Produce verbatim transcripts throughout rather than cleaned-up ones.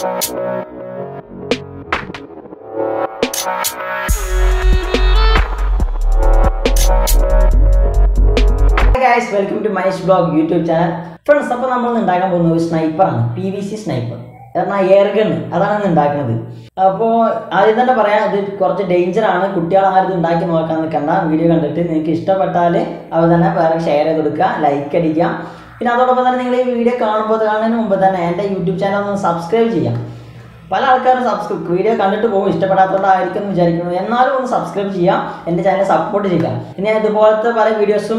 Hi guys, welcome to Maneesh Blog YouTube channel. Friends, now we are going to use sniper, P V C sniper. That's why air gun. That's why I am doing it. So, danger. I am doing it. I am doing it. I am share it. Like it. If you like this video, YouTube channel subscribe to subscribe video. Subscribe channel. Support videos.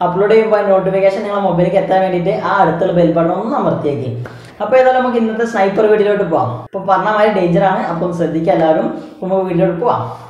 Uploading by notification in a mobile catamity are the bell button number taking. A pedal in the sniper video to bomb. Papana my danger upon Sadika Larum, whom we video to bomb. Bye.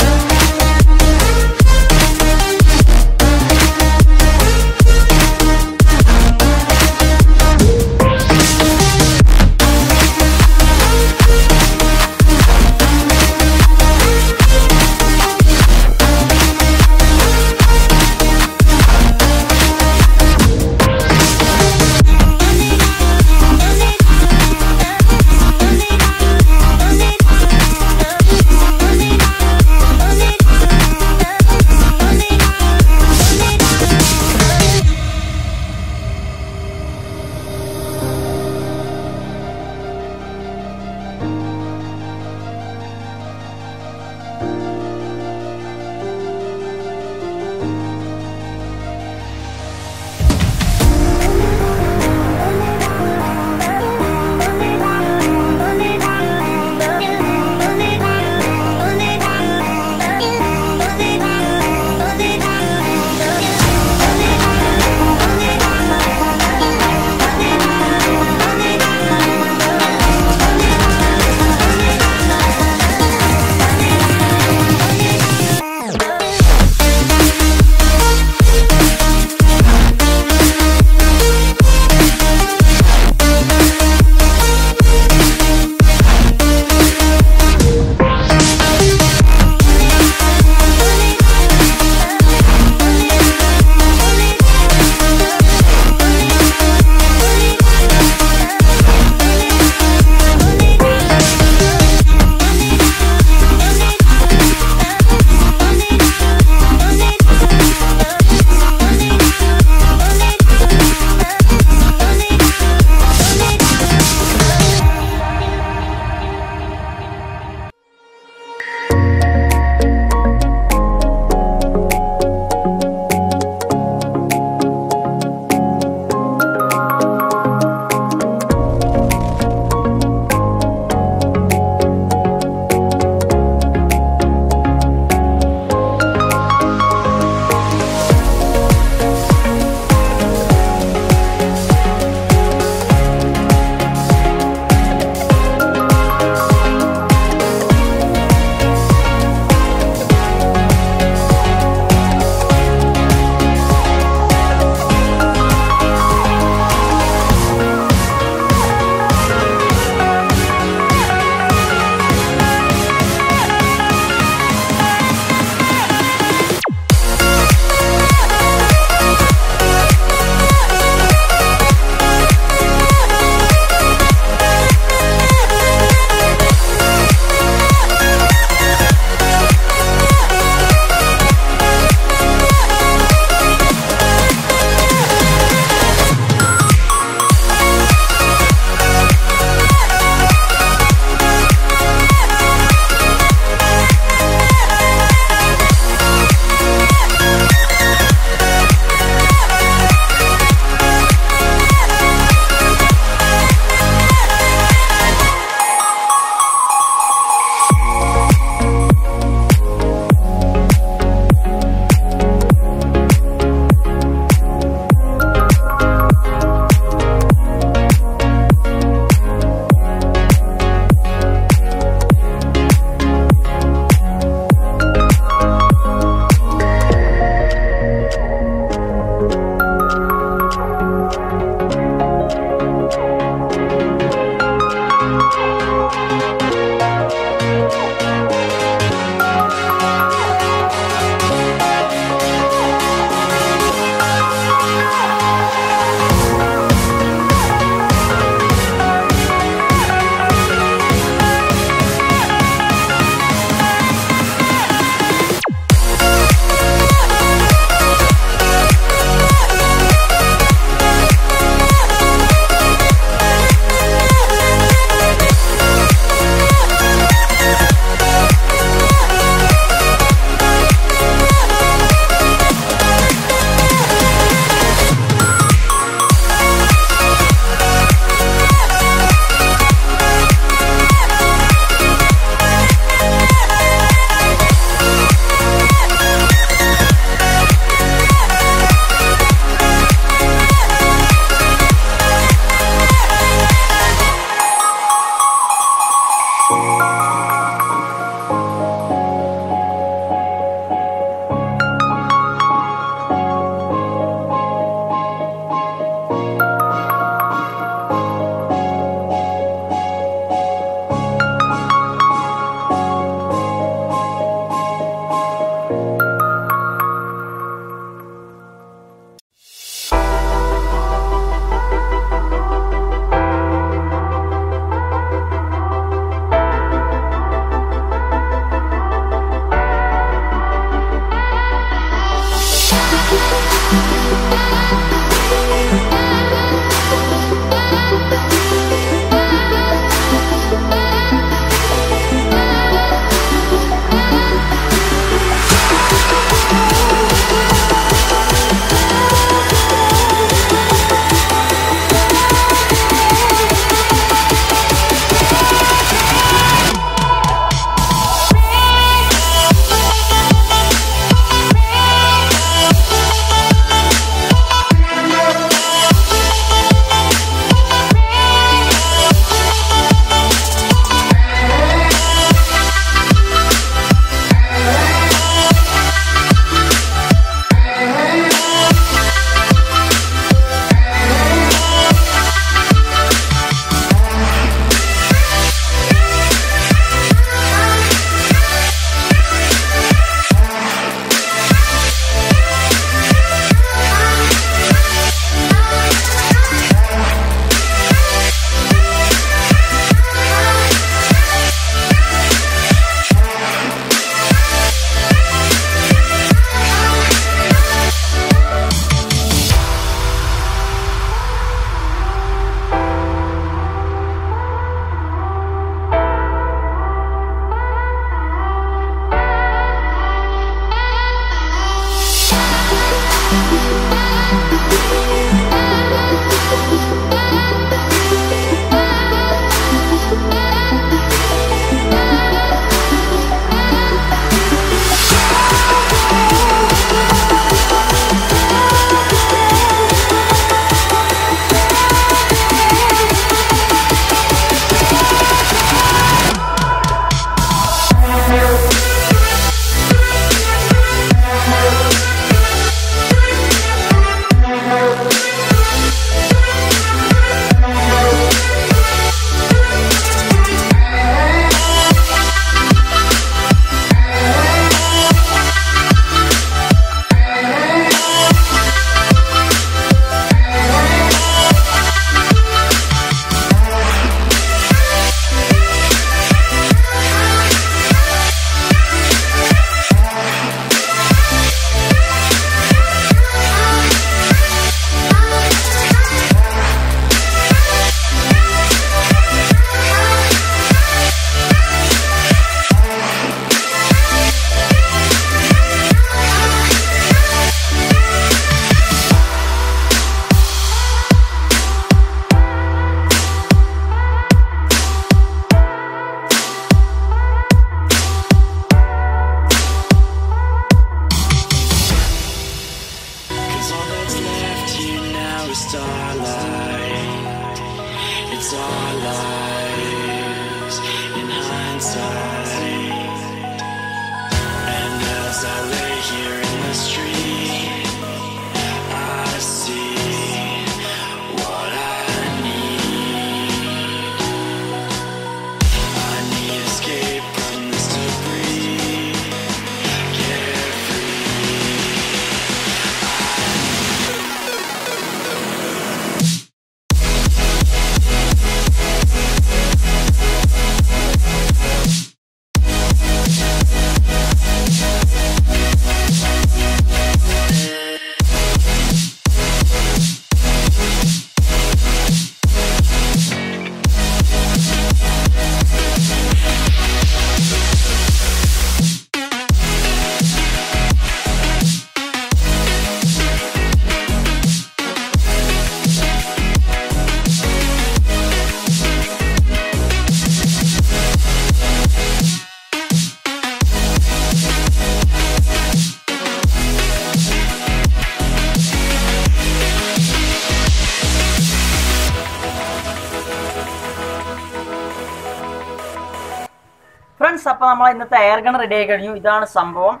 Friends, now we have to air gun ready. This is the sambom.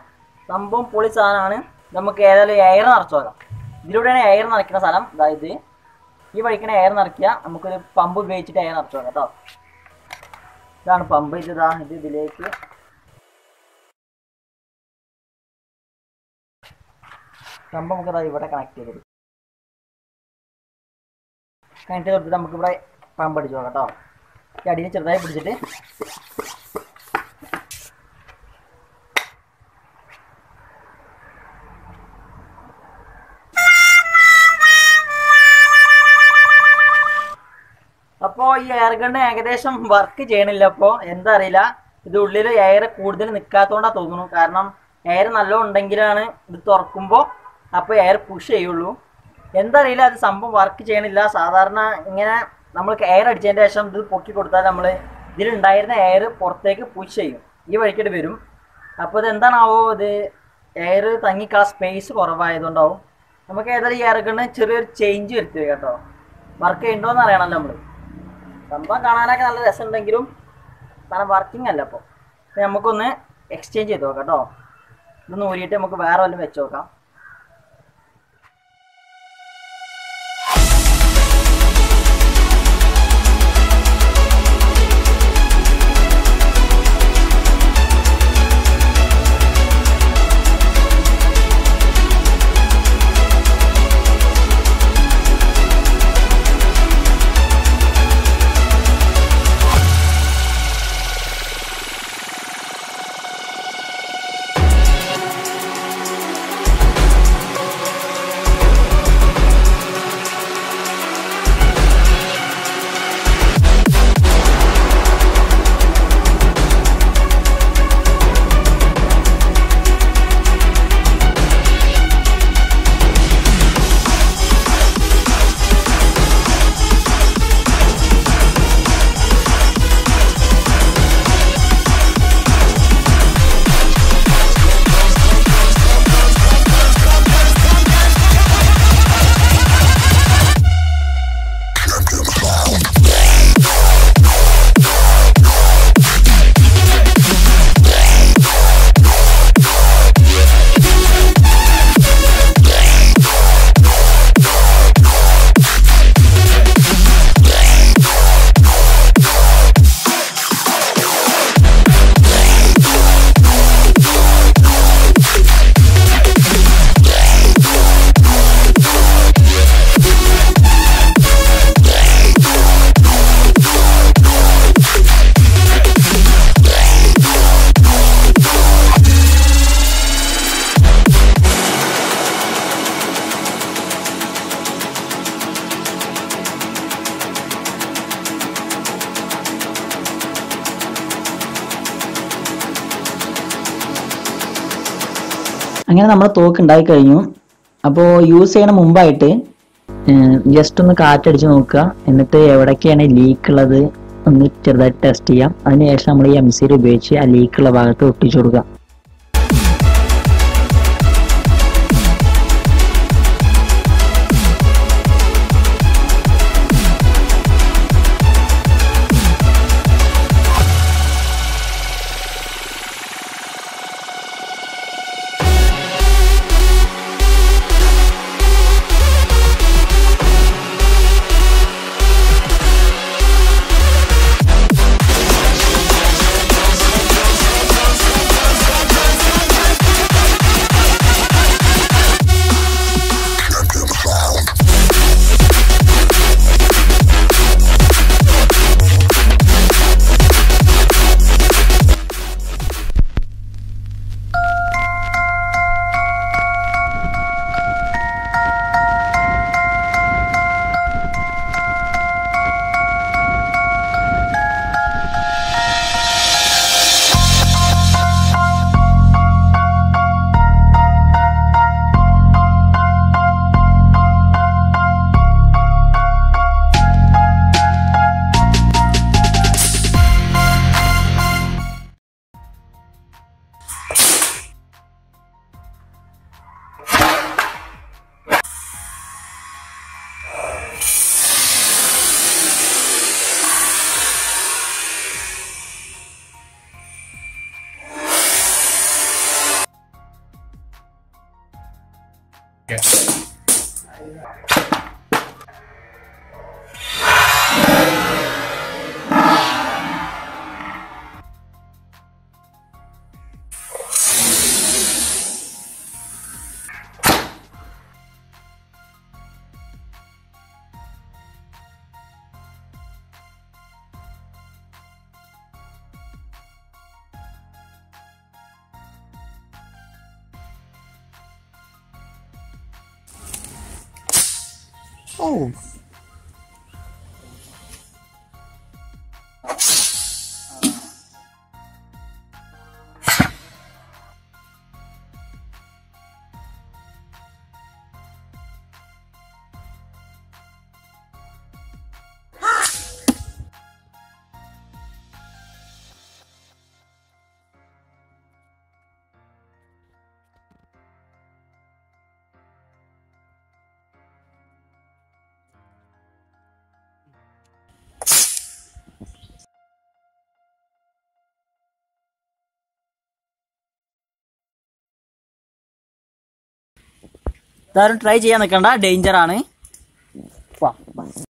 Sambom police are നമുക്ക് ഏതായാലും air നിറച്ചു വെക്കാം ഇതിലൂടെയാണ് air നിറയ്ക്കുന്ന സ്ഥലം അതായത് ഈ വഴിക്കാണ് എയർ നിറയ്ക്കുക നമുക്കൊരു പമ്പ് ഉപയോഗിച്ചിട്ട് എയർ നിറച്ചു വെക്കാം ട്ടോ ഇതാണ് പമ്പ് ഇതാ ഇത് ഇതിലേക്ക് പമ്പ് നമുക്ക് ദാ ഇവിടെ കണക്ട് ചെയ്തു കണക്ട് ചെയ്തിട്ട് നമുക്ക് ഇവിടെ പമ്പ് അടിച്ചു വെക്കാം ട്ടോ ഈ അടിയിൽ ചെറുതായി പിടിച്ചിട്ട് Now, we have to work in the air. We have to do air. We have to do air. We have to air push. We have to work in the air. We have to air push. We have to do air. I am going to working at the I am going to exchange it. I am going to wear it. അങ്ങനെ നമ്മൾ തോക്ക് ഉണ്ടാക്കി കഴിഞ്ഞു അപ്പോൾ use ചെയ്യുന്ന മുമ്പായിട്ട് just ഒന്ന് കാറ്റ് അടിച്ച് നോക്കുക എന്നിട്ട് എവിടെക്കാണ് ലീക്ക് ഉള്ളത് ഒന്ന് ചെറുതായിട്ട് ടെസ്റ്റ് ചെയ്യാം അതിനുശേഷം നമ്മൾ ഈ എംസി ഉപയോഗിച്ച് ആ ലീക്ക് ഉള്ള ഭാഗത്ത് ഒട്ടിച്ചു കൊടുക്കുക Okay. Oh. Try it again, danger on it.